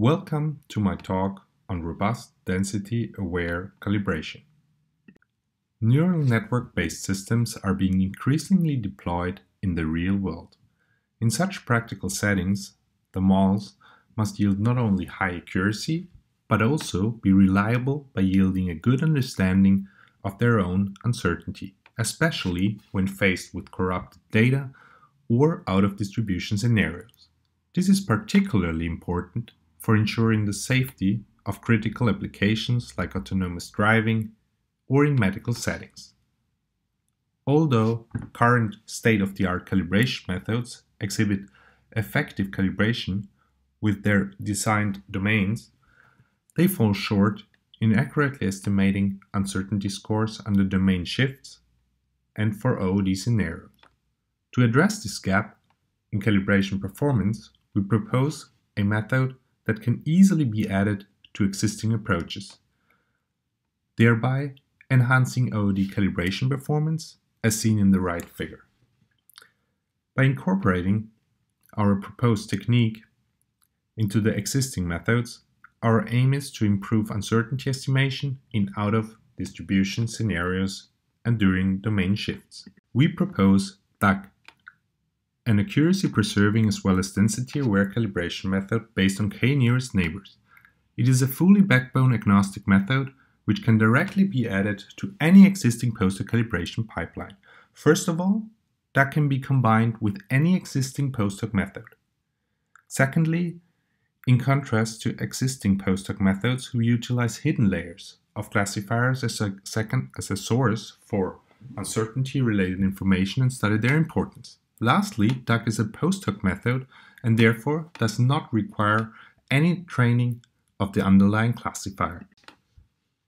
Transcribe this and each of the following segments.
Welcome to my talk on robust density-aware calibration. Neural network-based systems are being increasingly deployed in the real world. In such practical settings, the models must yield not only high accuracy, but also be reliable by yielding a good understanding of their own uncertainty, especially when faced with corrupted data or out-of-distribution scenarios. This is particularly important for ensuring the safety of critical applications like autonomous driving or in medical settings. Although current state-of-the-art calibration methods exhibit effective calibration with their designed domains, they fall short in accurately estimating uncertainty scores under domain shifts and for OOD scenarios. To address this gap in calibration performance, we propose a method that can easily be added to existing approaches, thereby enhancing OOD calibration performance as seen in the right figure. By incorporating our proposed technique into the existing methods, our aim is to improve uncertainty estimation in out-of-distribution scenarios and during domain shifts. We propose DAC, an accuracy-preserving as well as density-aware calibration method based on k-nearest neighbors. It is a fully backbone-agnostic method which can directly be added to any existing posted calibration pipeline. First of all, DAC can be combined with any existing postdoc method. Secondly, in contrast to existing postdoc methods, we utilize hidden layers of classifiers as a source for uncertainty-related information and study their importance. Lastly, DAC is a posthoc method and therefore does not require any training of the underlying classifier.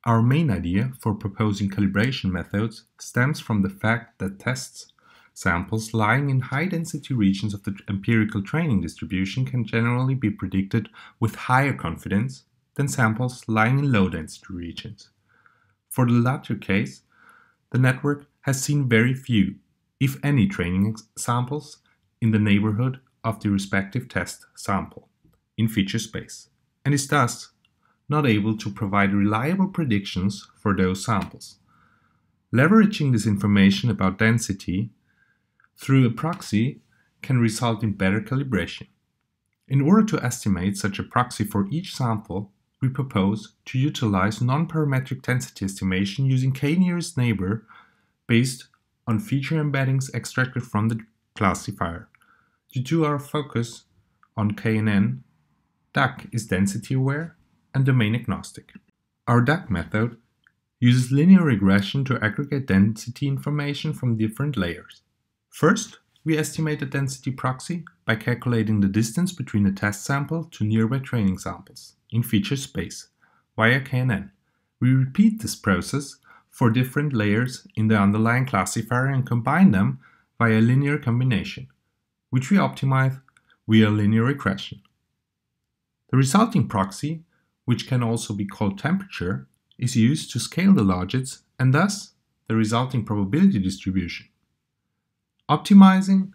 Our main idea for proposing calibration methods stems from the fact that test samples lying in high-density regions of the empirical training distribution can generally be predicted with higher confidence than samples lying in low-density regions. For the latter case, the network has seen very few, if any, training samples in the neighborhood of the respective test sample in feature space, and is thus not able to provide reliable predictions for those samples. Leveraging this information about density through a proxy can result in better calibration. In order to estimate such a proxy for each sample, we propose to utilize non-parametric density estimation using k-nearest neighbor based on feature embeddings extracted from the classifier. Due to our focus on KNN, DAC is density aware and domain agnostic. Our DAC method uses linear regression to aggregate density information from different layers. First, we estimate the density proxy by calculating the distance between a test sample to nearby training samples in feature space via KNN. We repeat this process for different layers in the underlying classifier and combine them via a linear combination, which we optimize via linear regression. The resulting proxy, which can also be called temperature, is used to scale the logits and thus the resulting probability distribution. Optimizing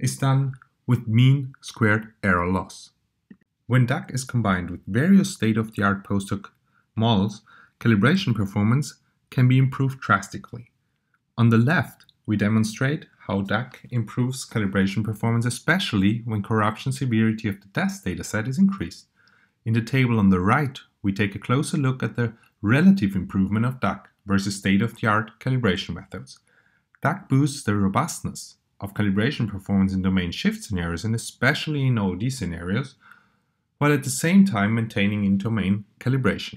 is done with mean squared error loss. When DAC is combined with various state-of-the-art postdoc models, calibration performance can be improved drastically. On the left, we demonstrate how DAC improves calibration performance, especially when corruption severity of the test dataset is increased. In the table on the right, we take a closer look at the relative improvement of DAC versus state-of-the-art calibration methods. DAC boosts the robustness of calibration performance in domain shift scenarios and especially in OOD scenarios, while at the same time maintaining in-domain calibration.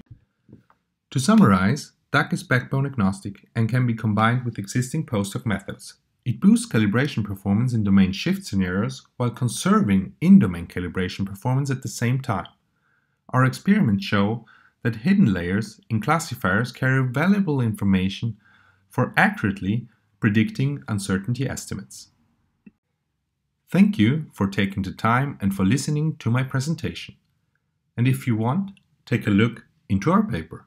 To summarize, DAC is backbone agnostic and can be combined with existing postdoc methods. It boosts calibration performance in domain shift scenarios while conserving in-domain calibration performance at the same time. Our experiments show that hidden layers in classifiers carry valuable information for accurately predicting uncertainty estimates. Thank you for taking the time and for listening to my presentation. And if you want, take a look into our paper.